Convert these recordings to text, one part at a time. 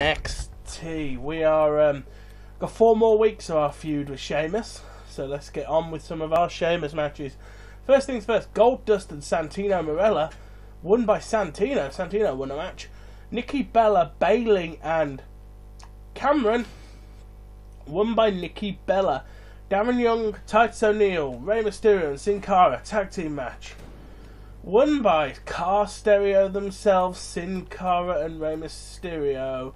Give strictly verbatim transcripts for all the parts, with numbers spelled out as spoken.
N X T. We are um, got four more weeks of our feud with Sheamus, so let's get on with some of our Sheamus matches. First things first, Goldust and Santino Marella, won by Santino. Santino won a match. Nikki Bella, Bayling, and Cameron, won by Nikki Bella. Darren Young, Titus O'Neil, Rey Mysterio, and Sin Cara, tag team match. Won by Car Stereo themselves, Sin Cara and Rey Mysterio.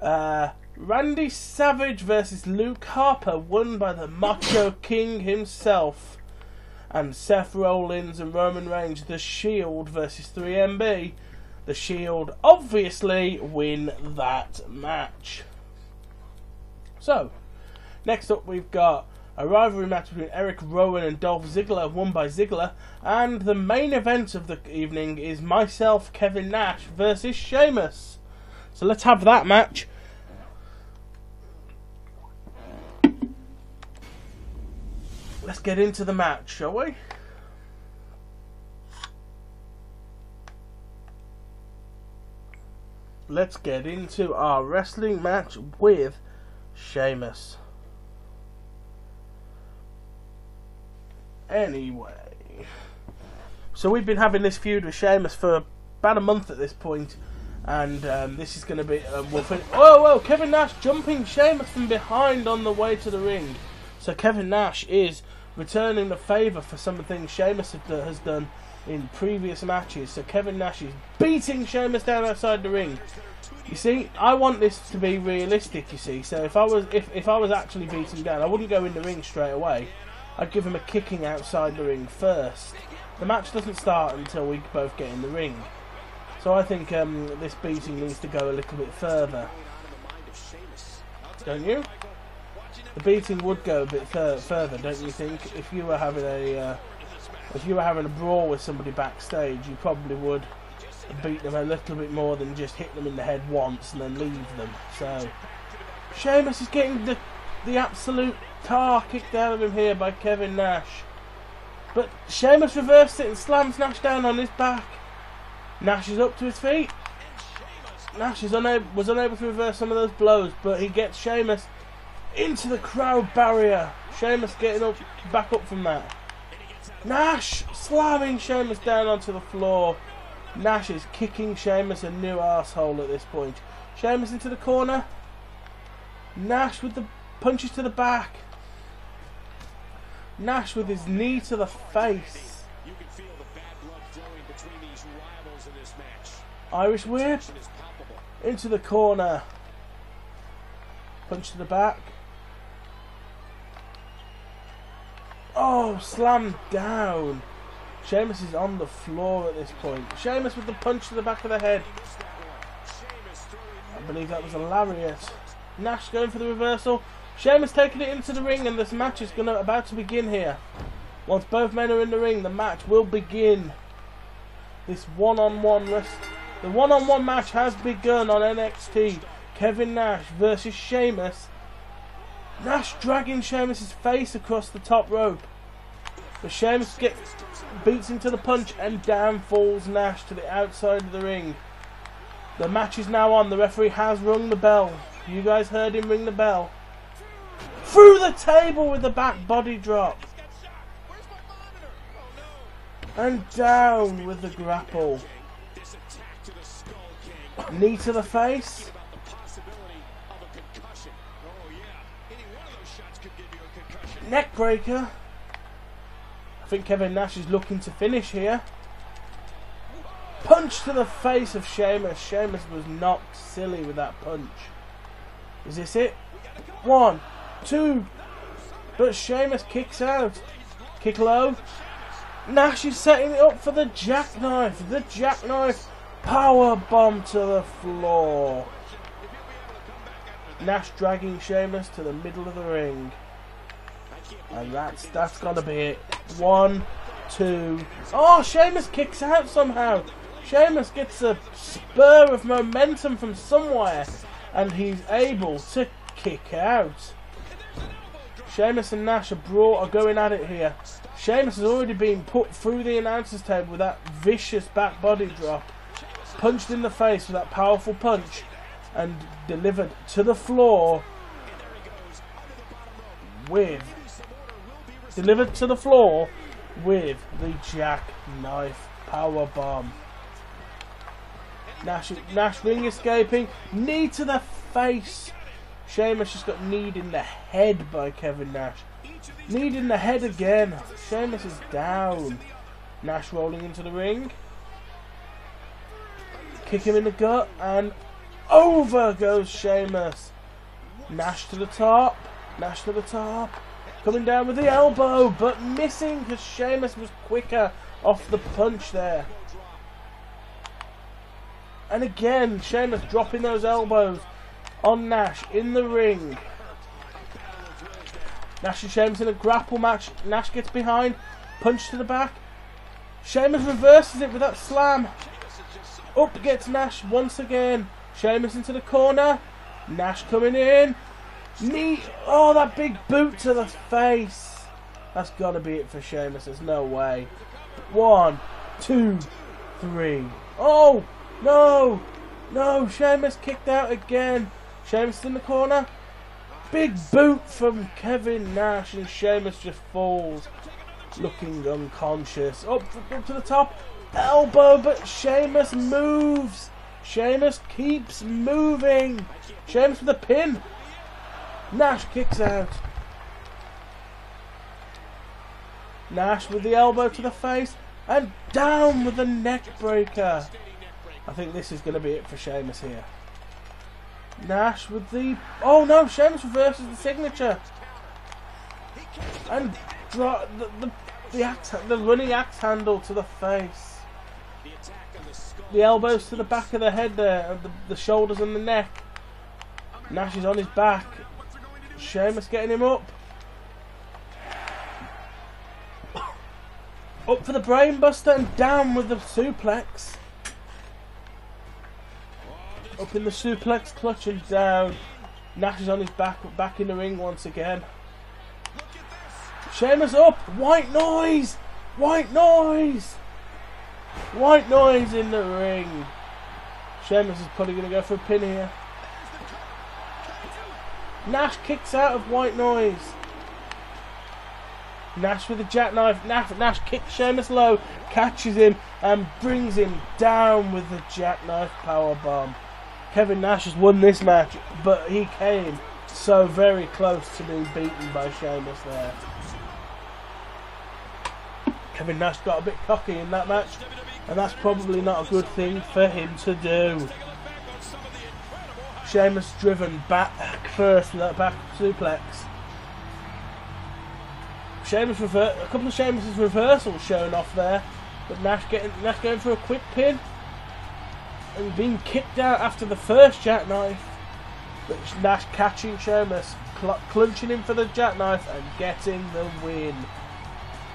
Uh, Randy Savage versus Luke Harper, won by the Macho King himself. And Seth Rollins and Roman Reigns, The Shield versus three M B. The Shield obviously win that match. So, next up we've got a rivalry match between Eric Rowan and Dolph Ziggler, won by Ziggler. And the main event of the evening is myself, Kevin Nash, versus Sheamus. So let's have that match. Let's get into the match, shall we? Let's get into our wrestling match with Sheamus. Anyway, so we've been having this feud with Sheamus for about a month at this point, and um, this is going to be. Um, we'll finish. Oh, well, Kevin Nash jumping Sheamus from behind on the way to the ring. So Kevin Nash is returning the favour for some of the things Sheamus has done in previous matches. So Kevin Nash is beating Sheamus down outside the ring. You see, I want this to be realistic. You see, so if I was if if I was actually beating him down, I wouldn't go in the ring straight away. I'd give him a kicking outside the ring first. The match doesn't start until we both get in the ring. So I think um, this beating needs to go a little bit further. Don't you? The beating would go a bit further, don't you think? If you were having a uh, if you were having a brawl with somebody backstage, you probably would beat them a little bit more than just hit them in the head once and then leave them. So Sheamus is getting the the absolute tar kicked out of him here by Kevin Nash, but Sheamus reverses it and slams Nash down on his back. Nash is up to his feet. Nash is unable was unable to reverse some of those blows, but he gets Sheamus into the crowd barrier. Sheamus getting up back up from that. Nash slamming Sheamus down onto the floor. Nash is kicking Sheamus a new asshole at this point. Sheamus into the corner. Nash with the punches to the back. Nash with his knee to the face. You can feel the bad blood flowing between these rivals in this match. Irish whip into the corner. Punch to the back. Oh, slam down. Sheamus is on the floor at this point. Sheamus with the punch to the back of the head. I believe that was a lariat. Nash going for the reversal. Sheamus taking it into the ring, and this match is gonna about to begin here. Once both men are in the ring, the match will begin. This one-on-one rest, the one-on-one match has begun on N X T. Kevin Nash versus Sheamus. Nash dragging Sheamus's face across the top rope, but Sheamus gets beats him to the punch, and down falls Nash to the outside of the ring. The match is now on. The referee has rung the bell. You guys heard him ring the bell. Through the table with the back body drop. And down with the grapple. Knee to the face. Neck breaker. I think Kevin Nash is looking to finish here. Punch to the face of Sheamus. Sheamus was knocked silly with that punch. Is this it? One, two, but Sheamus kicks out. Kick low. Nash is setting it up for the jackknife. The jackknife power bomb to the floor. Nash dragging Sheamus to the middle of the ring, and that's that's gotta be it. One, two. Oh, Sheamus kicks out somehow. Sheamus gets a spur of momentum from somewhere, and he's able to kick out. Sheamus and Nash are, brought, are going at it here. Sheamus has already been put through the announcer's table with that vicious back body drop. Punched in the face with that powerful punch. and delivered to the floor with delivered to the floor with the jackknife powerbomb. Nash, Nash ring escaping, knee to the face. Sheamus just got kneed in the head by Kevin Nash. Kneed in the head again. Sheamus is down. Nash rolling into the ring. Kick him in the gut and over goes Sheamus. Nash to the top. Nash to the top. Coming down with the elbow but missing because Sheamus was quicker off the punch there. And again, Sheamus dropping those elbows on Nash in the ring. Nash and Sheamus in a grapple match. Nash gets behind, punch to the back. Sheamus reverses it with that slam. Up gets Nash once again. Sheamus into the corner. Nash coming in. Knee. Oh, that big boot to the face. That's got to be it for Sheamus. There's no way. One, two, three. Oh, no. No, Sheamus kicked out again. Sheamus in the corner. Big boot from Kevin Nash and Sheamus just falls, looking unconscious. Up, up to the top, elbow, but Sheamus moves. Sheamus keeps moving. Sheamus with a pin. Nash kicks out. Nash with the elbow to the face and down with the neck breaker. I think this is going to be it for Sheamus here. Nash with the... Oh no, Sheamus reverses the signature. And dro the, the, the, axe, the running axe handle to the face. The elbows to the back of the head there, the, the shoulders and the neck. Nash is on his back. Sheamus getting him up. Up for the brainbuster and down with the suplex. Up in the suplex clutch and down. Nash is on his back, back in the ring once again. Sheamus up. White noise. White noise. White noise in the ring. Sheamus is probably going to go for a pin here. Nash kicks out of white noise. Nash with a jackknife. Nash, Nash kicks Sheamus low, catches him and brings him down with the jackknife powerbomb. Kevin Nash has won this match, but he came so very close to being beaten by Sheamus there. Kevin Nash got a bit cocky in that match, and that's probably not a good thing for him to do. Sheamus driven back first with that back suplex. Sheamus rever a couple of Sheamus' reversals shown off there, but Nash getting Nash going for a quick pin. And being kicked out after the first jackknife, but Nash catching Sheamus, cl clinching him for the jackknife and getting the win.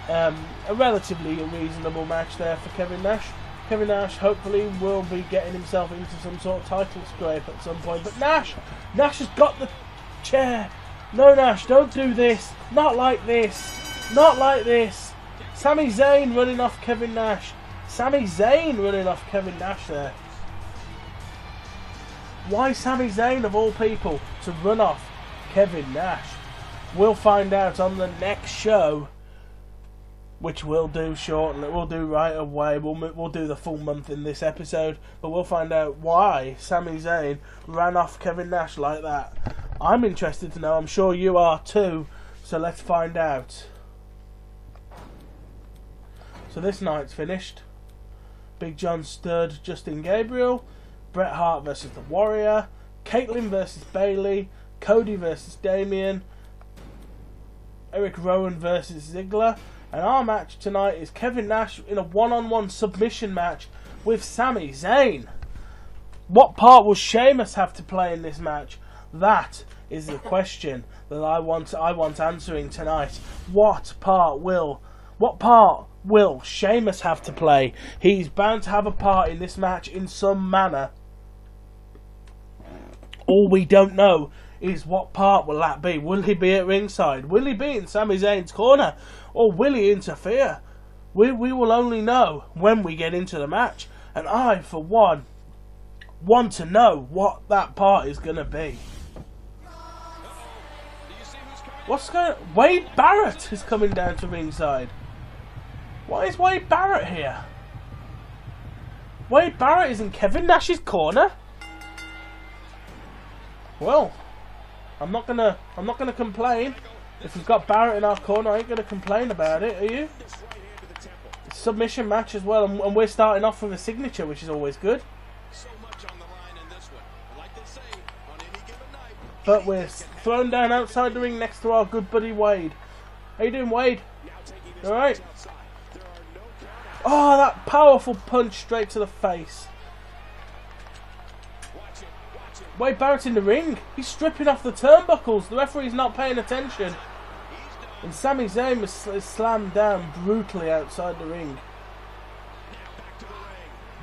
Um, a relatively reasonable match there for Kevin Nash. Kevin Nash hopefully will be getting himself into some sort of title scrape at some point, but Nash, Nash has got the chair. No, Nash, don't do this. Not like this. Not like this. Sami Zayn running off Kevin Nash. Sami Zayn running off Kevin Nash there. Why Sami Zayn, of all people, to run off Kevin Nash? We'll find out on the next show, which we'll do shortly. We'll do right away. We'll, we'll do the full month in this episode, but we'll find out why Sami Zayn ran off Kevin Nash like that. I'm interested to know. I'm sure you are too, so let's find out. So this night's finished. Big John Studd, Justin Gabriel, Bret Hart versus The Warrior, Caitlyn versus Bailey, Cody versus Damian, Eric Rowan versus Ziggler, and our match tonight is Kevin Nash in a one-on-one submission match with Sami Zayn. What part will Sheamus have to play in this match? That is the question that I want. I want answering tonight. What part will? What part will Sheamus have to play? He's bound to have a part in this match in some manner. All we don't know is what part will that be. Will he be at ringside? Will he be in Sami Zayn's corner? Or will he interfere? We, we will only know when we get into the match. And I, for one, want to know what that part is going to be. What's going on? Wade Barrett is coming down to ringside. Why is Wade Barrett here? Wade Barrett is in Kevin Nash's corner. Well, I'm not gonna, I'm not gonna complain. If we've got Barrett in our corner, I ain't gonna complain about it. Are you? It's a submission match as well, and, and we're starting off with a signature, which is always good. But we're thrown down outside the ring next to our good buddy Wade. How you doing, Wade? All right. Oh, that powerful punch straight to the face. Wade Barrett in the ring. He's stripping off the turnbuckles. The referee's not paying attention. And Sami Zayn was sl slammed down brutally outside the ring.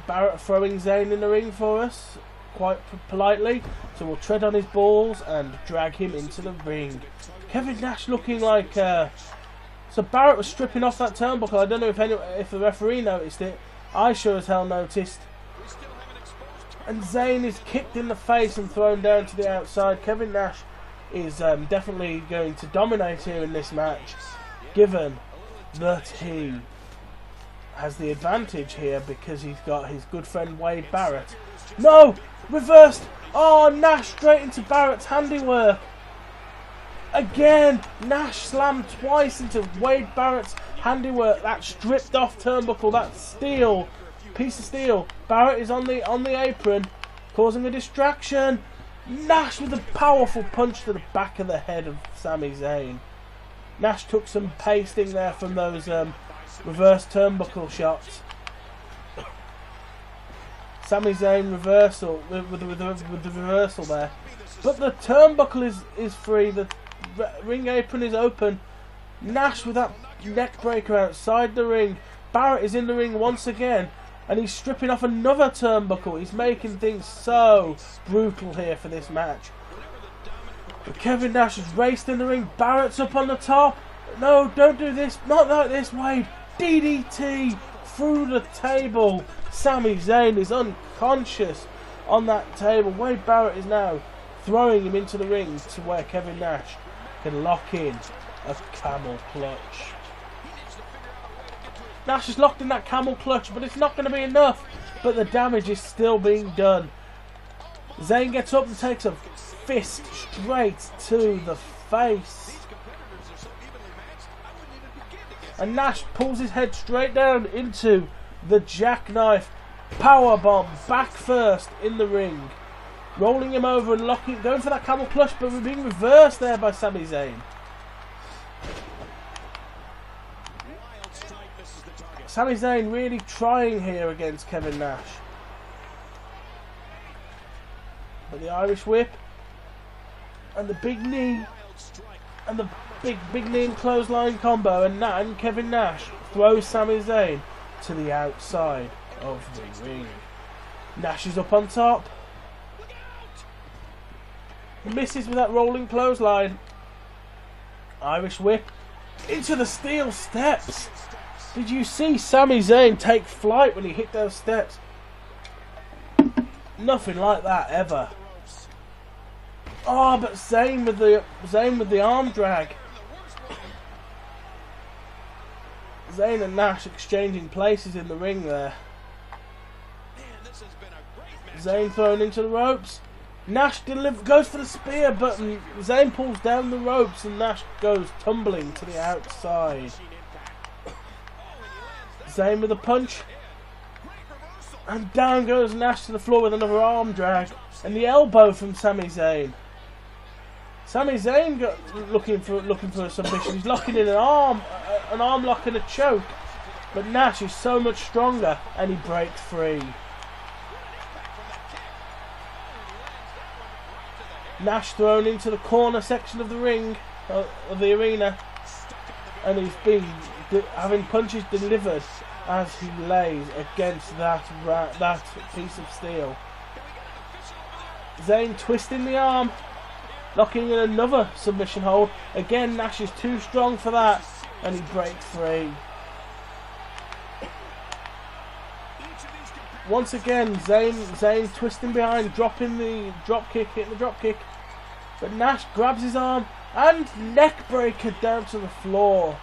Barrett throwing Zayn in the ring for us, quite politely. So we'll tread on his balls and drag him into the ring. Kevin Nash looking like... Uh, So Barrett was stripping off that turnbuckle. I don't know if any, if the referee noticed it. I sure as hell noticed. And Zayn is kicked in the face and thrown down to the outside. Kevin Nash is um, definitely going to dominate here in this match, given that he has the advantage here because he's got his good friend Wade Barrett. No! Reversed! Oh, Nash straight into Barrett's handiwork. Again, Nash slammed twice into Wade Barrett's handiwork. That stripped off turnbuckle, that steel, piece of steel. Barrett is on the on the apron, causing a distraction. Nash with a powerful punch to the back of the head of Sami Zayn. Nash took some pasting there from those um, reverse turnbuckle shots. Sami Zayn reversal with, with, with, with the reversal there, but the turnbuckle is is free. The ring apron is open. Nash with that neck breaker outside the ring. Barrett is in the ring once again, and he's stripping off another turnbuckle. He's making things so brutal here for this match. But Kevin Nash is raced in the ring. Barrett's up on the top. No, don't do this. Not like this, Wade. D D T through the table. Sami Zayn is unconscious on that table. Wade Barrett is now throwing him into the ring to where Kevin Nash can lock in a camel clutch. Nash is locked in that camel clutch, but it's not going to be enough. But the damage is still being done. Zayn gets up and takes a fist straight to the face. And Nash pulls his head straight down into the jackknife. Powerbomb back first in the ring. Rolling him over and locking, going for that camel clutch, but we're being reversed there by Sami Zayn. Sami Zayn really trying here against Kevin Nash. But the Irish whip and the big knee and the big big knee and clothesline combo, and that and Kevin Nash throws Sami Zayn to the outside of the ring. Nash is up on top. Misses with that rolling clothesline. Irish whip into the steel steps. Did you see Sami Zayn take flight when he hit those steps? Nothing like that ever. Oh, but Zayn with the Zayn with the arm drag. Zayn and Nash exchanging places in the ring there. Zayn thrown into the ropes. Nash deliver, goes for the spear, but Zayn pulls down the ropes and Nash goes tumbling to the outside. Zayn with a punch. And down goes Nash to the floor with another arm drag. And the elbow from Sami Zayn. Sami Zayn got, looking for looking for a submission. He's locking in an arm, an arm lock and a choke. But Nash is so much stronger and he breaks free. Nash thrown into the corner section of the ring, uh, of the arena, and he's been having punches delivered as he lays against that ra that piece of steel. Zayn twisting the arm, locking in another submission hold. Again, Nash is too strong for that, and he breaks free. Once again, Zayn Zayn twisting behind, dropping the drop kick, hitting the drop kick. But Nash grabs his arm and neckbreaker down to the floor.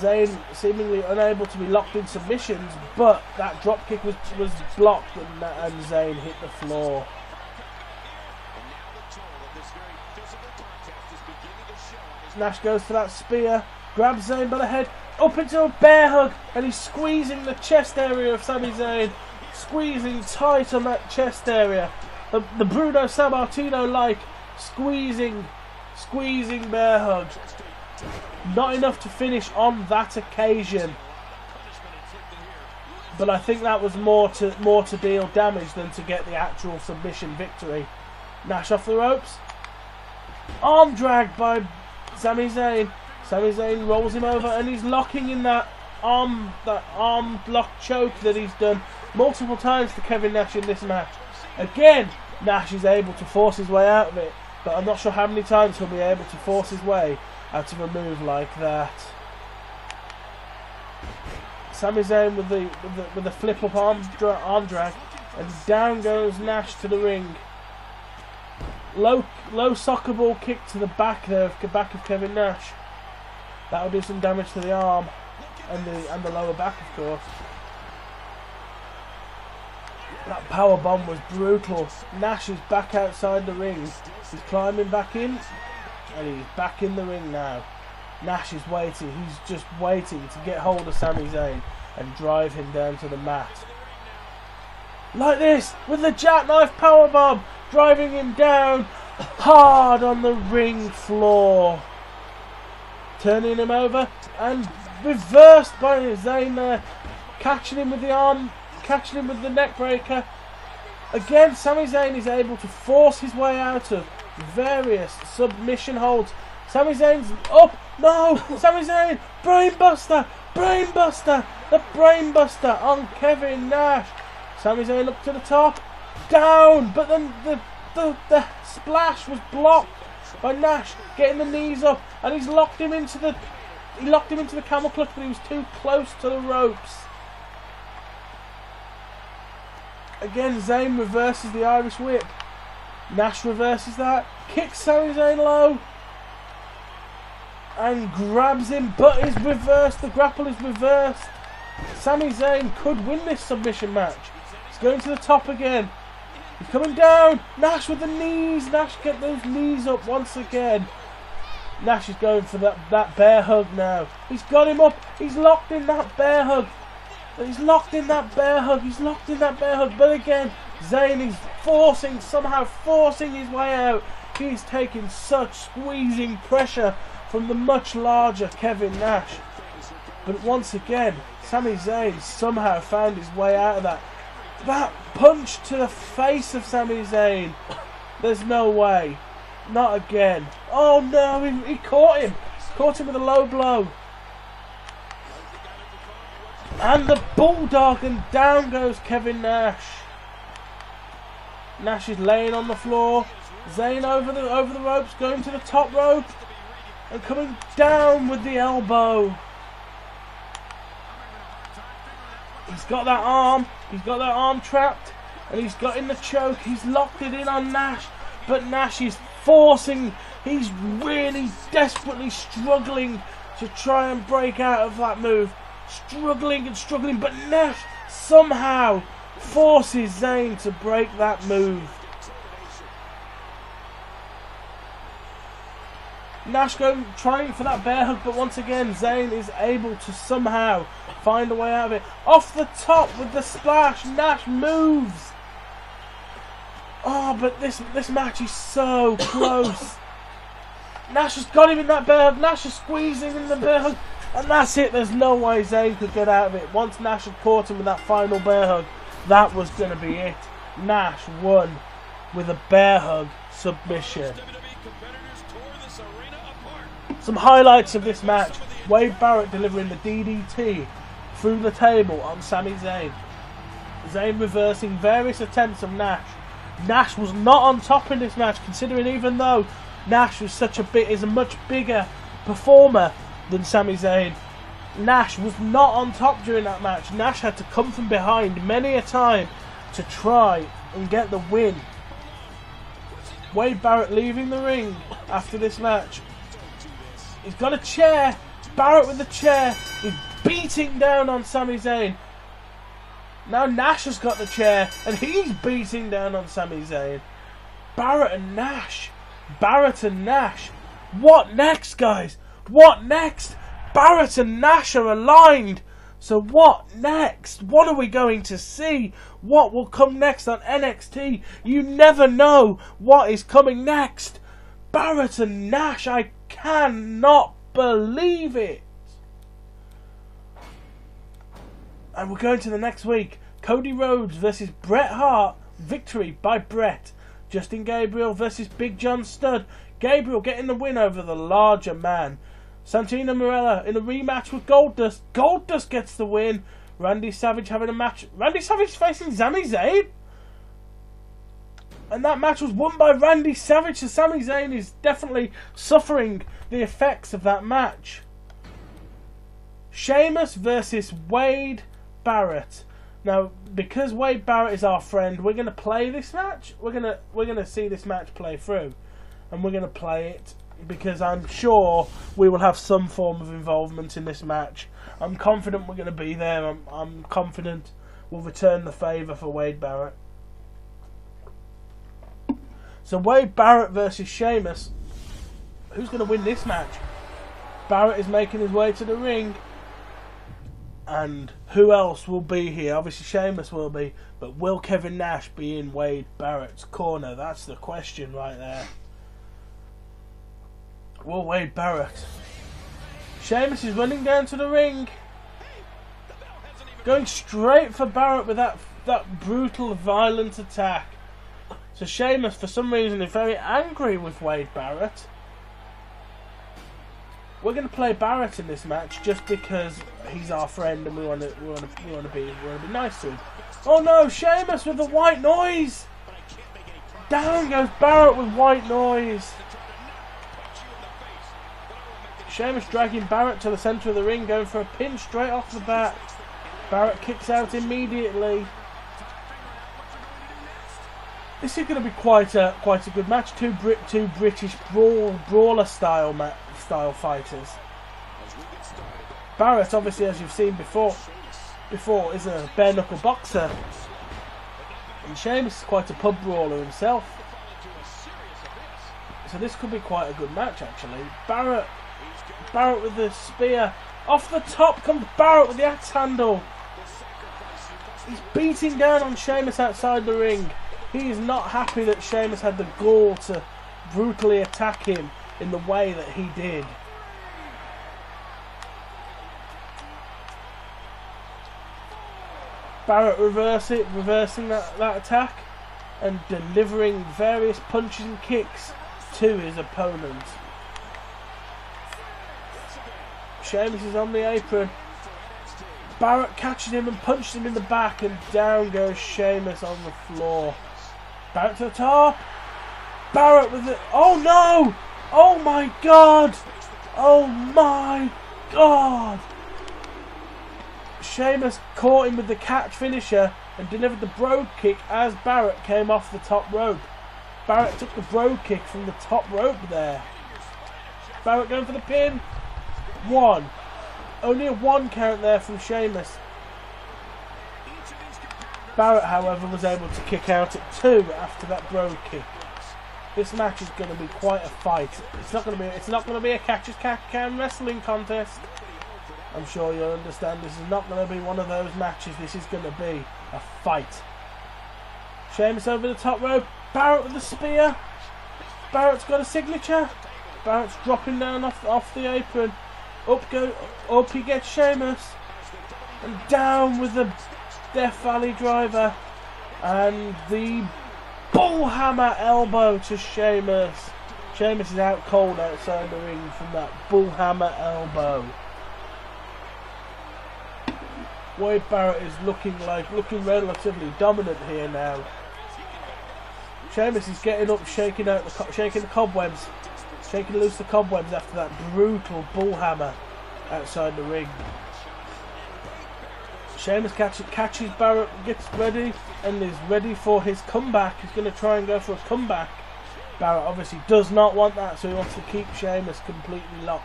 Zayn seemingly unable to be locked in submissions, but that drop kick was was blocked and, and Zayn hit the floor. Nash goes for that spear, grabs Zayn by the head, up into a bear hug, and he's squeezing the chest area of Sami Zayn, squeezing tight on that chest area, the, the Bruno Sammartino-like squeezing, squeezing bear hug. Not enough to finish on that occasion, but I think that was more to more to deal damage than to get the actual submission victory. Nash off the ropes, arm drag by Sami Zayn. Sami Zayn rolls him over and he's locking in that arm, that arm block choke that he's done multiple times to Kevin Nash in this match. Again, Nash is able to force his way out of it, but I'm not sure how many times he'll be able to force his way out of a move like that. Sami Zayn with the with the, with the flip up arm, dra arm drag, and down goes Nash to the ring. Low low soccer ball kick to the back there, of, back of Kevin Nash. That'll do some damage to the arm and the and the lower back, of course. That power bomb was brutal. Nash is back outside the ring. He's climbing back in, and he's back in the ring now. Nash is waiting. He's just waiting to get hold of Sami Zayn and drive him down to the mat. Like this, with the jackknife power bomb, driving him down hard on the ring floor. Turning him over and reversed by Zayn there. Catching him with the arm, catching him with the neck breaker. Again, Sami Zayn is able to force his way out of various submission holds. Sami Zayn's up. No! Sami Zayn! Brainbuster! Brainbuster! The Brainbuster on Kevin Nash. Sami Zayn up to the top. Down! But then the, the, the splash was blocked by Nash getting the knees up, and he's locked him into the he locked him into the camel clutch, but he was too close to the ropes. Again, Zayn reverses the Irish whip. Nash reverses that, kicks Sami Zayn low, and grabs him, but is reversed. The grapple is reversed. Sami Zayn could win this submission match. He's going to the top again. He's coming down. Nash with the knees. Nash get those knees up once again. Nash is going for that, that bear hug now. He's got him up. He's locked in that bear hug. He's locked in that bear hug. He's locked in that bear hug. But again, Zayn is forcing, somehow forcing his way out. He's taking such squeezing pressure from the much larger Kevin Nash. But once again, Sami Zayn somehow found his way out of that. That punch to the face of Sami Zayn. There's no way. Not again. Oh no, he, he caught him. Caught him with a low blow. And the bulldog, and down goes Kevin Nash. Nash is laying on the floor. Zayn over the over the ropes, going to the top rope, and coming down with the elbow. He's got that arm. He's got that arm trapped, and he's got in the choke. He's locked it in on Nash, but Nash is forcing. He's really desperately struggling to try and break out of that move. Struggling and struggling, but Nash somehow forces Zayn to break that move. Nash going trying for that bear hug, but once again Zayn is able to somehow find a way out of it. Off the top with the splash, Nash moves. Oh, but this this match is so close. Nash has got him in that bear hug. Nash is squeezing in the bear hug, and that's it. There's no way Zayn could get out of it. Once Nash had caught him with that final bear hug, that was going to be it. Nash won with a bear hug submission. Some highlights of this match: Wade Barrett delivering the D D T through the table on Sami Zayn. Zayn reversing various attempts of Nash. Nash was not on top in this match, considering even though Nash was such a bit is a much bigger performer than Sami Zayn, Nash was not on top during that match. Nash had to come from behind many a time to try and get the win. Wade Barrett leaving the ring after this match. He's got a chair. Barrett with the chair. He's beating down on Sami Zayn. Now Nash has got the chair and he's beating down on Sami Zayn. Barrett and Nash. Barrett and Nash. What next, guys? What next? Barrett and Nash are aligned. So what next? What are we going to see? What will come next on N X T? You never know what is coming next. Barrett and Nash, I cannot believe it. And we're going to the next week. Cody Rhodes versus Bret Hart. Victory by Bret. Justin Gabriel versus Big John Studd. Gabriel getting the win over the larger man. Santino Marella in a rematch with Goldust. Goldust gets the win. Randy Savage having a match. Randy Savage facing Sami Zayn. And that match was won by Randy Savage. So Sami Zayn is definitely suffering the effects of that match. Sheamus versus Wade Barrett. Now, because Wade Barrett is our friend, we're going to play this match. We're going to we're going to see this match play through. And we're going to play it, because I'm sure we will have some form of involvement in this match. I'm confident we're going to be there. I'm, I'm confident we'll return the favour for Wade Barrett. So Wade Barrett versus Sheamus. Who's going to win this match? Barrett is making his way to the ring. And who else will be here? Obviously Sheamus will be. But will Kevin Nash be in Wade Barrett's corner? That's the question right there. Well, Wade Barrett. Sheamus is running down to the ring. Going straight for Barrett with that, that brutal, violent attack. So Sheamus, for some reason, is very angry with Wade Barrett. We're going to play Barrett in this match just because he's our friend and we want to we want to, we want to be we want to be nice to him. Oh no, Sheamus with the white noise! Down goes Barrett with white noise. Sheamus dragging Barrett to the centre of the ring, going for a pin straight off the bat. Barrett kicks out immediately. This is going to be quite a quite a good match. Two Brit, two British brawl, brawler style ma style fighters. Barrett, obviously, as you've seen before, before is a bare knuckle boxer, and Sheamus is quite a pub brawler himself. So this could be quite a good match, actually. Barrett. Barrett with the spear. Off the top comes Barrett with the axe handle. He's beating down on Sheamus outside the ring. He is not happy that Sheamus had the gall to brutally attack him in the way that he did. Barrett reverse it, reversing that, that attack and delivering various punches and kicks to his opponent. Sheamus is on the apron. Barrett catches him and punches him in the back, and down goes Sheamus on the floor. Barrett to the top. Barrett with the... Oh no! Oh my god! Oh my god! Sheamus caught him with the catch finisher and delivered the brogue kick as Barrett came off the top rope. Barrett took the brogue kick from the top rope there. Barrett going for the pin. One. Only a one count there from Sheamus. Barrett, however, was able to kick out at two after that brogue kick. This match is going to be quite a fight. It's not going to be. It's not going to be a catch-as-catch-can wrestling contest. I'm sure you'll understand. This is not going to be one of those matches. This is going to be a fight. Sheamus over the top rope. Barrett with the spear. Barrett's got a signature. Barrett's dropping down off off the apron. Up go up he gets Sheamus, and down with the Death Valley driver and the bullhammer elbow to Sheamus. Sheamus is out cold outside the ring from that bullhammer elbow. Wade Barrett is looking like looking relatively dominant here now. Sheamus is getting up, shaking out the shaking the cobwebs. Shaking loose the cobwebs after that brutal bullhammer. outside the ring. Sheamus catches, catches Barrett, gets ready, and is ready for his comeback. He's going to try and go for a comeback. Barrett obviously does not want that, so he wants to keep Sheamus completely locked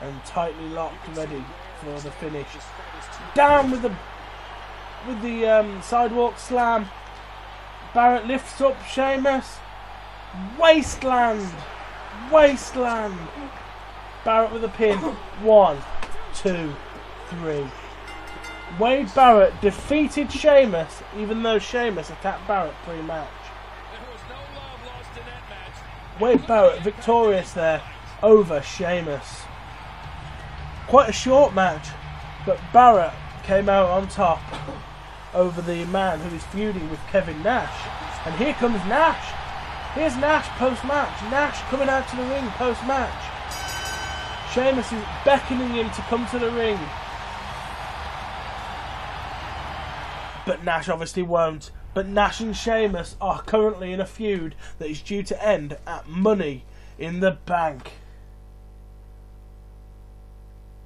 and tightly locked, ready for the finish. Down with the with the um, sidewalk slam. Barrett lifts up Sheamus. Wasteland, wasteland. Barrett with a pin. One, two, three. Wade Barrett defeated Sheamus, even though Sheamus attacked Barrett pre-match. Wade Barrett victorious there over Sheamus. Quite a short match, but Barrett came out on top over the man who is feuding with Kevin Nash. And here comes Nash. Here's Nash post-match. Nash coming out to the ring post-match. Sheamus is beckoning him to come to the ring. But Nash obviously won't. But Nash and Sheamus are currently in a feud that is due to end at Money in the Bank.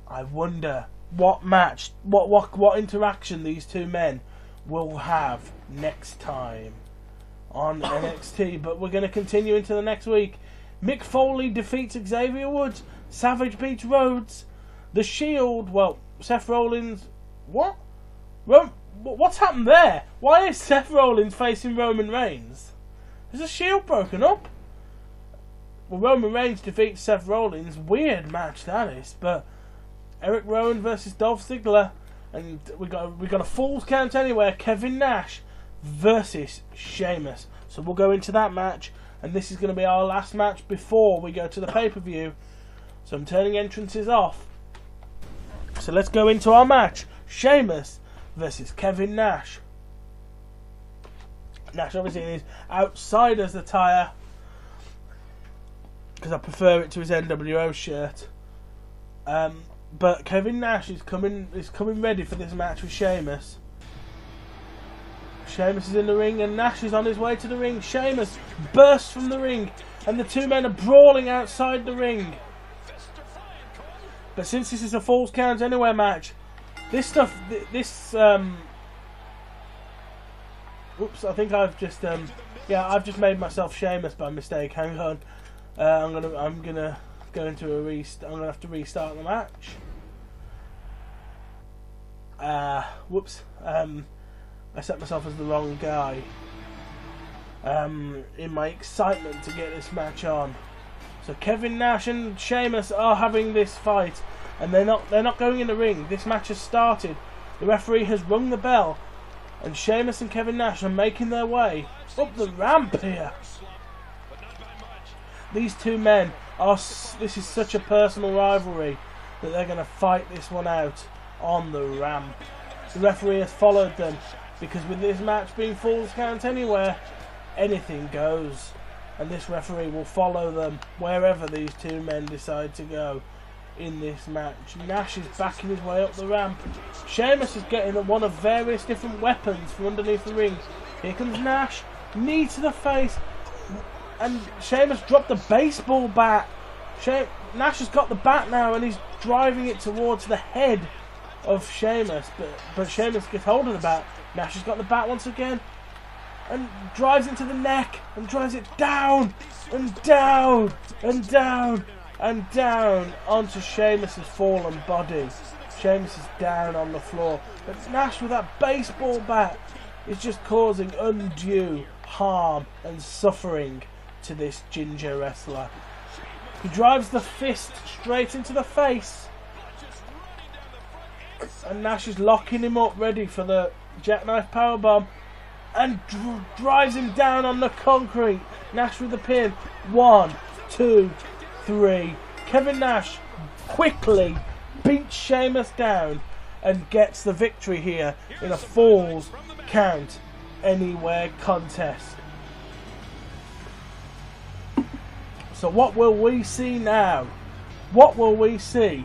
I wonder what match, what what what interaction these two men will have next time on N X T. But we're going to continue into the next week. Mick Foley defeats Xavier Woods. Savage beats Rhodes. The Shield, well, Seth Rollins, what? Ro what's happened there? Why is Seth Rollins facing Roman Reigns? Is the Shield broken up? Well, Roman Reigns defeats Seth Rollins. Weird match that is. But Eric Rowan versus Dolph Ziggler, and we got we got a falls count anywhere. Kevin Nash versus Sheamus. So we'll go into that match, and this is going to be our last match before we go to the pay-per-view. So I'm turning entrances off. So let's go into our match. Sheamus versus Kevin Nash. Nash obviously is outside as the attire, because I prefer it to his N W O shirt. Um, but Kevin Nash is coming is coming ready for this match with Sheamus. Sheamus is in the ring, and Nash is on his way to the ring. Sheamus bursts from the ring, and the two men are brawling outside the ring. But since this is a Falls Count Anywhere match, this stuff, this, um, oops, I think I've just, um, yeah, I've just made myself Sheamus by mistake. Hang on, uh, I'm gonna, I'm gonna go into a rest. I'm gonna have to restart the match. Uh, whoops, um. I set myself as the wrong guy um, in my excitement to get this match on. So Kevin Nash and Sheamus are having this fight, and they're not they're not going in the ring. This match has started. The referee has rung the bell, and Sheamus and Kevin Nash are making their way up the ramp here. These two men are. This is such a personal rivalry that they're going to fight this one out on the ramp. The referee has followed them, because with this match being Falls Count Anywhere, anything goes. And this referee will follow them wherever these two men decide to go in this match. Nash is backing his way up the ramp. Sheamus is getting one of various different weapons from underneath the ring. Here comes Nash. Knee to the face. And Sheamus dropped the baseball bat. She- Nash has got the bat now, and he's driving it towards the head of Sheamus. But, but Sheamus gets hold of the bat. Nash has got the bat once again, and drives into the neck, and drives it down, and down, and down, and down onto Sheamus's fallen body. Sheamus is down on the floor, but Nash with that baseball bat is just causing undue harm and suffering to this ginger wrestler. He drives the fist straight into the face, and Nash is locking him up, ready for the jackknife powerbomb, and dr drives him down on the concrete. Nash with the pin. One, two, three. Kevin Nash quickly beats Sheamus down and gets the victory here in a Falls Count Anywhere contest. So what will we see now? What will we see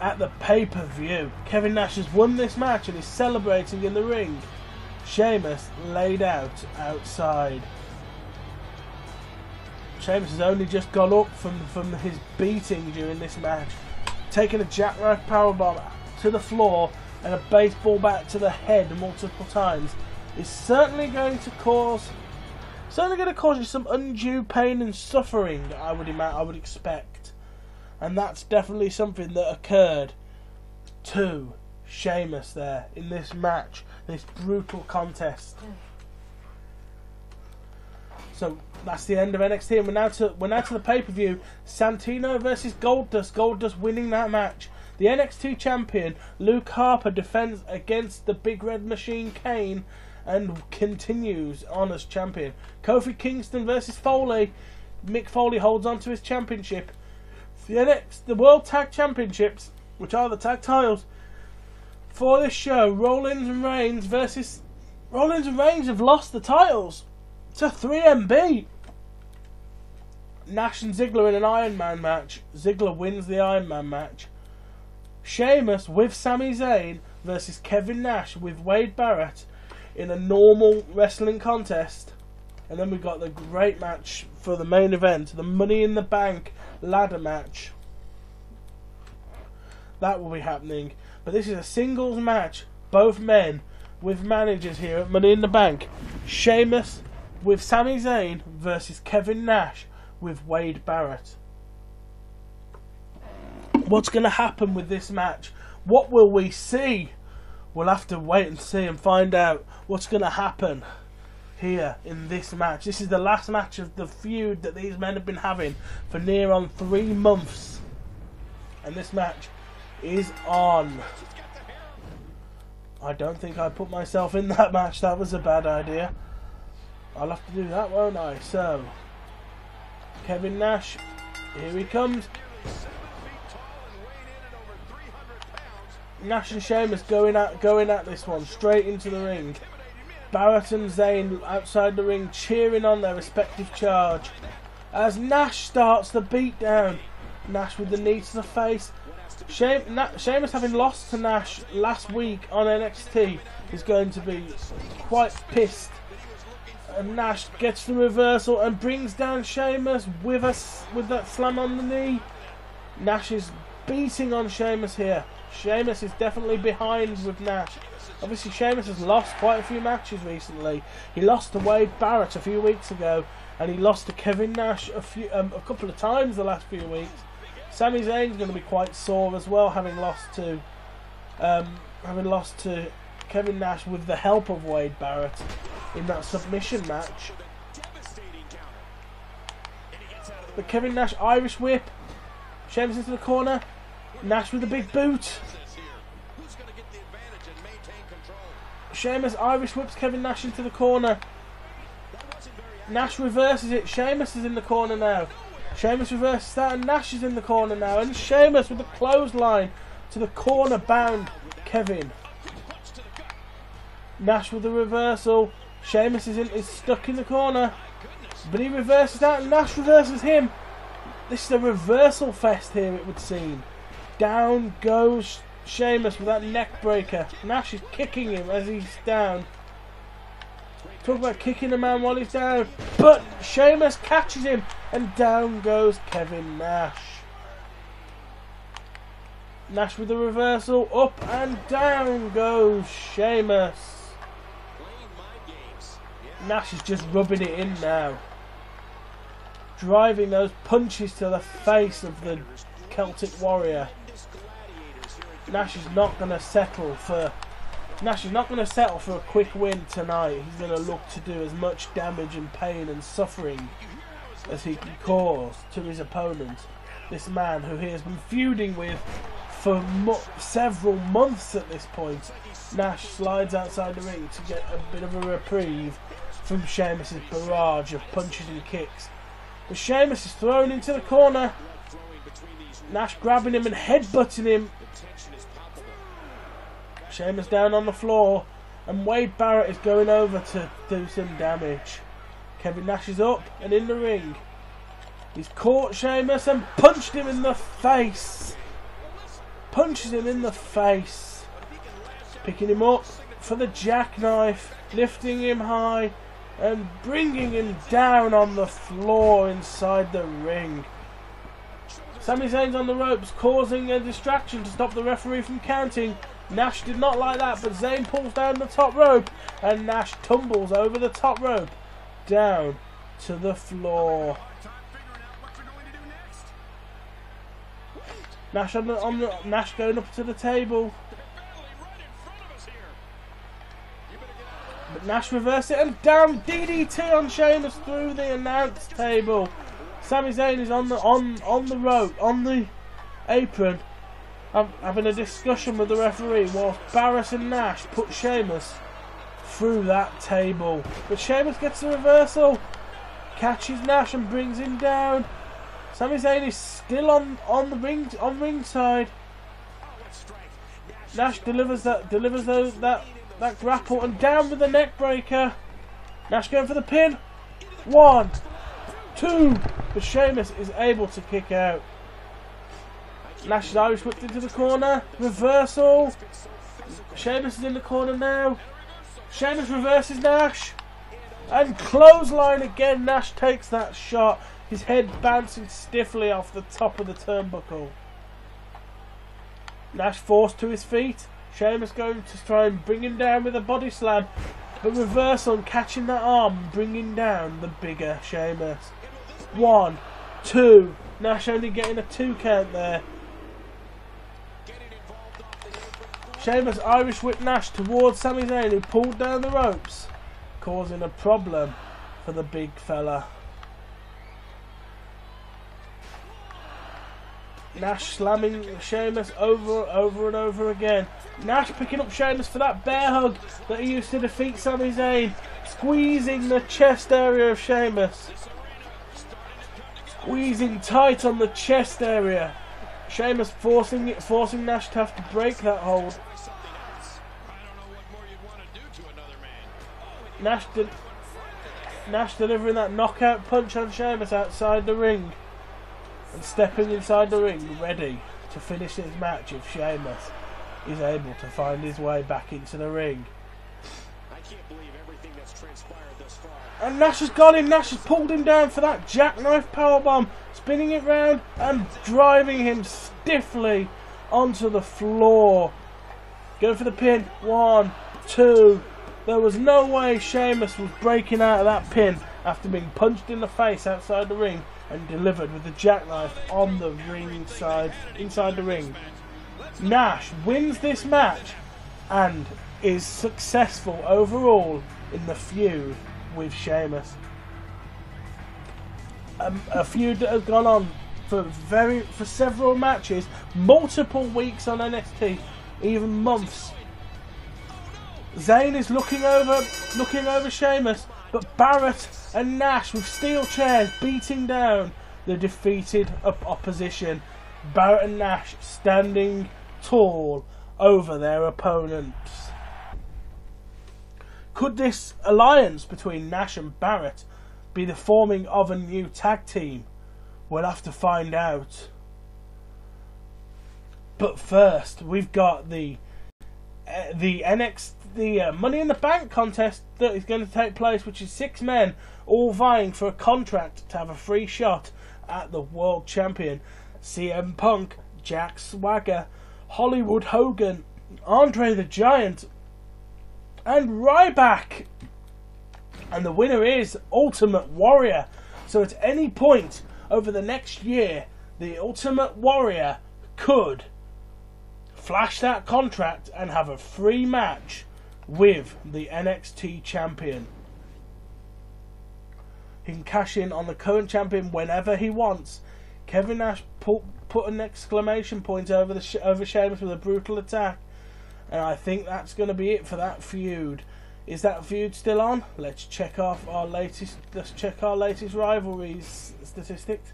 at the pay-per-view? Kevin Nash has won this match and is celebrating in the ring. Sheamus laid out outside. Sheamus has only just gone up from, from his beating during this match. taking a jackrack powerbomb to the floor and a baseball bat to the head multiple times is certainly going to cause certainly going to cause you some undue pain and suffering, I would imagine, I would expect. And that's definitely something that occurred to Sheamus there in this match, this brutal contest. So that's the end of N X T, and we're now to we're now to the pay-per-view. Santino versus Goldust. Goldust winning that match. The N X T champion Luke Harper defends against the Big Red Machine Kane and continues on as champion. Kofi Kingston versus Foley. Mick Foley holds on to his championship. The N X T, the World Tag Championships, which are the tag titles for this show. Rollins and Reigns versus Rollins and Reigns have lost the titles to three M B. Nash and Ziggler in an Iron Man match. Ziggler wins the Iron Man match. Sheamus with Sami Zayn versus Kevin Nash with Wade Barrett in a normal wrestling contest. And then we've got the great match for the main event, the Money in the Bank ladder match. That will be happening. But this is a singles match, both men with managers here at Money in the Bank. Sheamus with Sami Zayn versus Kevin Nash with Wade Barrett. What's going to happen with this match? What will we see? We'll have to wait and see and find out what's going to happen here in this match. This is the last match of the feud that these men have been having for near on three months. And this match is on. I don't think I put myself in that match. That was a bad idea. I'll have to do that, won't I? So, Kevin Nash, here he comes. Nash and Sheamus going at going at this one, straight into the ring. Barrett and Zayn outside the ring cheering on their respective charge as Nash starts the beatdown. Nash with the knee to the face. She Na Sheamus, having lost to Nash last week on N X T, is going to be quite pissed. And Nash gets the reversal and brings down Sheamus with us with that slam on the knee. Nash is beating on Sheamus here. Sheamus is definitely behind with Nash. Obviously, Sheamus has lost quite a few matches recently. He lost to Wade Barrett a few weeks ago, and he lost to Kevin Nash a few, um, a couple of times the last few weeks. Sami Zayn's going to be quite sore as well, having lost to, um, having lost to Kevin Nash with the help of Wade Barrett in that submission match. The Kevin Nash Irish whip. Sheamus into the corner. Nash with a big boot. Sheamus Irish whips Kevin Nash into the corner. Nash reverses it. Sheamus is in the corner now. Sheamus reverses that and Nash is in the corner now. And Sheamus with the clothesline to the corner bound Kevin. Nash with the reversal. Sheamus is, in, is stuck in the corner. But he reverses that and Nash reverses him. This is a reversal fest here, it would seem. Down goes Sheamus with that neck breaker. Nash is kicking him as he's down. Talk about kicking a man while he's down. But Sheamus catches him and down goes Kevin Nash. Nash with the reversal. Up and down goes Sheamus. Nash is just rubbing it in now. Driving those punches to the face of the Celtic Warrior. Nash is not going to settle for. Nash is not going to settle for a quick win tonight. He's going to look to do as much damage and pain and suffering as he can cause to his opponent. This man who he has been feuding with for mo several months at this point. Nash slides outside the ring to get a bit of a reprieve from Sheamus's barrage of punches and kicks. But Sheamus is thrown into the corner. Nash grabbing him and headbutting him. Sheamus down on the floor and Wade Barrett is going over to do some damage. Kevin Nash is up and in the ring. He's caught Sheamus and punched him in the face. Punches him in the face. Picking him up for the jackknife, lifting him high and bringing him down on the floor inside the ring. Sami Zayn's on the ropes, causing a distraction to stop the referee from counting. Nash did not like that, but Zayn pulls down the top rope, and Nash tumbles over the top rope, down to the floor. Nash on the, on the Nash going up to the table, but Nash reverses it and down D D T on Sheamus through the announce table. Sami Zayn is on the on on the rope on the apron, having a discussion with the referee whilst Barrett and Nash put Sheamus through that table. But Sheamus gets the reversal, catches Nash and brings him down. Sami Zayn is still on, on the ring on ringside. Nash delivers that delivers those, that that grapple and down with the neck breaker. Nash going for the pin. One, two, but Sheamus is able to kick out. Nash's Irish whipped into the corner. Reversal. Sheamus is in the corner now. Sheamus reverses Nash. And clothesline again. Nash takes that shot. His head bouncing stiffly off the top of the turnbuckle. Nash forced to his feet. Sheamus going to try and bring him down with a body slam. But reversal and catching that arm and bringing down the bigger Sheamus. One, two. Nash only getting a two count there. Sheamus Irish whipped Nash towards Sami Zayn, who pulled down the ropes, causing a problem for the big fella. Nash slamming Sheamus over over and over again. Nash picking up Sheamus for that bear hug that he used to defeat Sami Zayn. Squeezing the chest area of Sheamus. Squeezing tight on the chest area. Sheamus forcing it, forcing Nash to have to break that hold. Nash, de Nash delivering that knockout punch on Sheamus outside the ring. And stepping inside the ring, ready to finish his match if Sheamus is able to find his way back into the ring. I can't believe everything that's transpired thus far. And Nash has gone in. Nash has pulled him down for that jackknife powerbomb, spinning it round and driving him stiffly onto the floor. Going for the pin. One, two. There was no way Sheamus was breaking out of that pin after being punched in the face outside the ring and delivered with the jackknife on the ring side, inside the ring. Nash wins this match and is successful overall in the feud with Sheamus. A, a feud that has gone on for very for several matches, multiple weeks on N X T, even months. Zayn is looking over, looking over Sheamus, but Barrett and Nash with steel chairs beating down the defeated op opposition. Barrett and Nash standing tall over their opponents. Could this alliance between Nash and Barrett be the forming of a new tag team? We'll have to find out. But first, we've got the uh, the N X T. The uh, Money in the Bank contest that is going to take place, which is six men all vying for a contract to have a free shot at the world champion. C M Punk, Jack Swagger, Hollywood Hogan, Andre the Giant, and Ryback. And the winner is Ultimate Warrior. So at any point over the next year, the Ultimate Warrior could flash that contract and have a free match with the N X T champion. He can cash in on the current champion whenever he wants. Kevin Nash put, put an exclamation point over the over Sheamus with a brutal attack, and I think that's going to be it for that feud. Is that feud still on? Let's check off our latest. Let's check our latest rivalries statistics.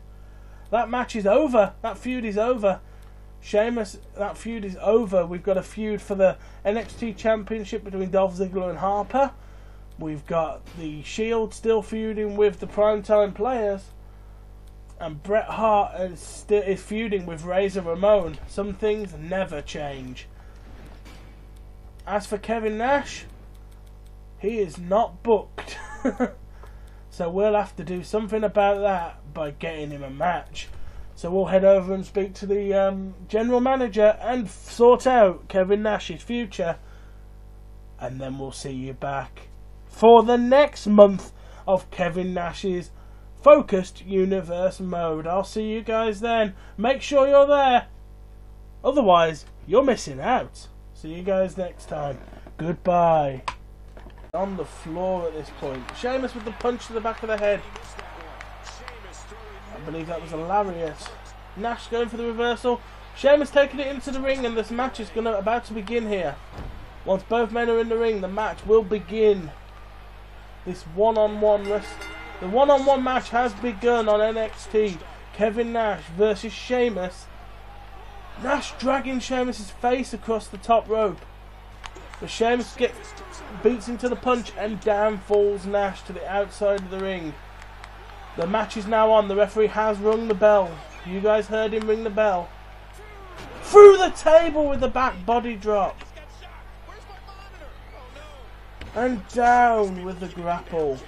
That match is over. That feud is over. Sheamus, that feud is over. We've got a feud for the N X T Championship between Dolph Ziggler and Harper. We've got the Shield still feuding with the Primetime Players. And Bret Hart is, is feuding with Razor Ramon. Some things never change. As for Kevin Nash, he is not booked. So we'll have to do something about that by getting him a match. So we'll head over and speak to the um, general manager and sort out Kevin Nash's future. And then we'll see you back for the next month of Kevin Nash's Focused Universe mode. I'll see you guys then. Make sure you're there. Otherwise, you're missing out. See you guys next time. Goodbye. On the floor at this point. Sheamus with the punch to the back of the head. I believe that was a lariat. Nash going for the reversal. Sheamus taking it into the ring, and this match is gonna about to begin here. Once both men are in the ring, the match will begin. This one-on-one rest. The one-on-one match has begun on N X T. Kevin Nash versus Sheamus. Nash dragging Sheamus' face across the top rope. But Sheamus gets, beats him to the punch, and down falls Nash to the outside of the ring. The match is now on. The referee has rung the bell. You guys heard him ring the bell. Through the table with the back body drop. And down with the grapple.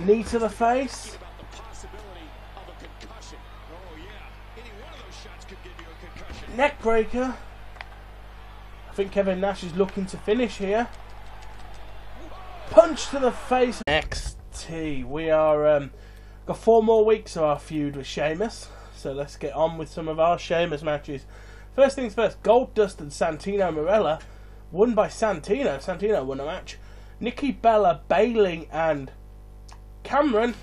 Knee to the face. Neck breaker. I think Kevin Nash is looking to finish here. Punch to the face. N X T. We are um, got four more weeks of our feud with Sheamus, so let's get on with some of our Sheamus matches. First things first. Goldust and Santino Marella. Won by Santino. Santino won a match. Nikki Bella, Bayling, and Cameron.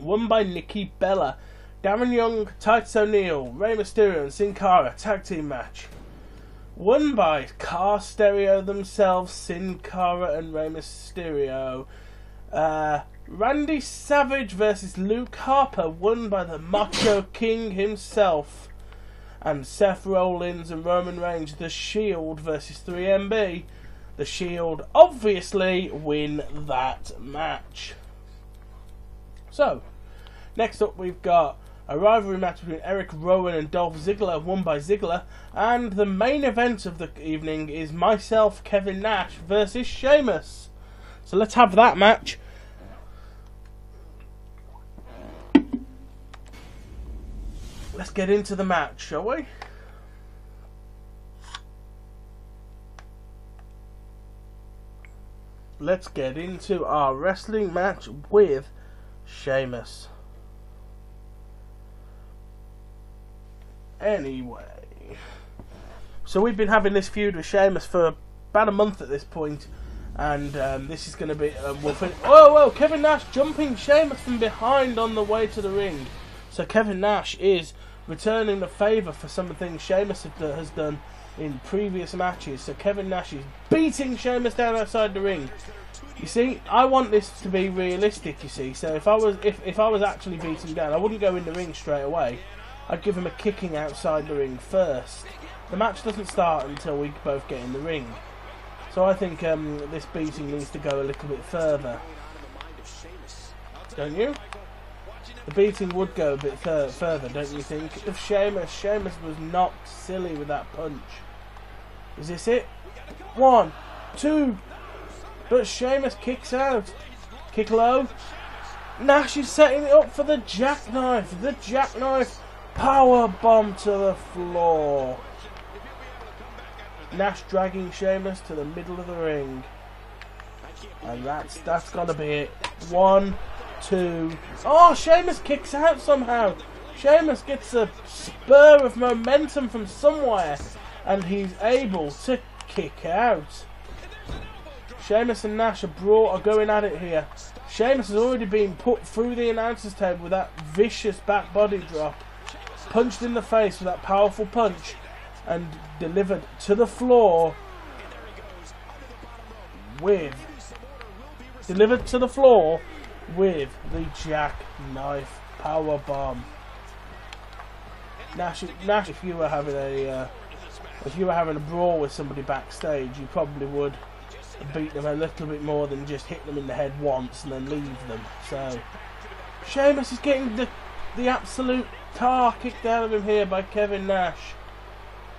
Won by Nikki Bella. Darren Young, Titus O'Neil, Rey Mysterio, and Sin Cara. Tag team match. Won by Car Stereo themselves, Sin Cara and Rey Mysterio. Uh, Randy Savage versus Luke Harper. Won by the Macho King himself. And Seth Rollins and Roman Reigns, The Shield versus three M B. The Shield obviously win that match. So, next up we've got a rivalry match between Eric Rowan and Dolph Ziggler, won by Ziggler. And the main event of the evening is myself, Kevin Nash, versus Sheamus. So let's have that match. Let's get into the match, shall we? Let's get into our wrestling match with Sheamus. Anyway, so we've been having this feud with Sheamus for about a month at this point, and um, this is going to be. Um, we'll finish. Oh, well, Kevin Nash jumping Sheamus from behind on the way to the ring. So Kevin Nash is returning the favour for some of the things Sheamus has done in previous matches. So Kevin Nash is beating Sheamus down outside the ring. You see, I want this to be realistic, you see. So if I was if, if I was actually beating down, I wouldn't go in the ring straight away. I'd give him a kicking outside the ring first. The match doesn't start until we both get in the ring. So I think um, this beating needs to go a little bit further. Don't you? The beating would go a bit further, don't you think? If Sheamus, Sheamus was not silly with that punch. Is this it? One, two. But Sheamus kicks out. Kick low. Nash is setting it up for the jackknife. The jackknife power bomb to the floor. Nash dragging Sheamus to the middle of the ring. And that's that's gotta be it. One. Two. Oh, Sheamus kicks out somehow. Sheamus gets a spur of momentum from somewhere, and he's able to kick out. Sheamus and Nash are, brought, are going at it here. Sheamus has already been put through the announcer's table with that vicious back body drop, punched in the face with that powerful punch, and delivered to the floor with delivered to the floor with the jackknife power bomb. Nash, Nash, if you were having a uh, if you were having a brawl with somebody backstage, you probably would beat them a little bit more than just hit them in the head once and then leave them. So Sheamus is getting the the absolute tar kicked out of him here by Kevin Nash,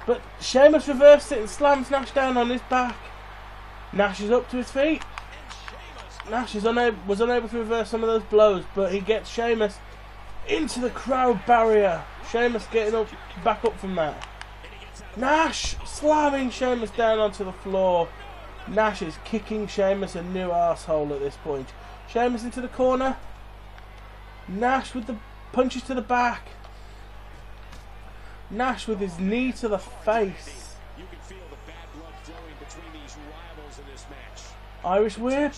but Sheamus reversed it and slams Nash down on his back. Nash is up to his feet. Nash is unable, was unable to reverse some of those blows, but he gets Sheamus Into the crowd barrier. Sheamus getting up, back up from that. Nash slamming Sheamus down onto the floor. Nash is kicking Sheamus a new asshole at this point. Sheamus into the corner. Nash with the punches to the back. Nash with his knee to the face. You can feel the bad blood flowing between these rivals in this match. Irish whip.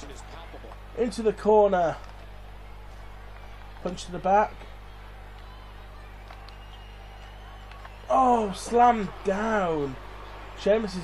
Into the corner. Punch to the back. Oh, slam down. Sheamus is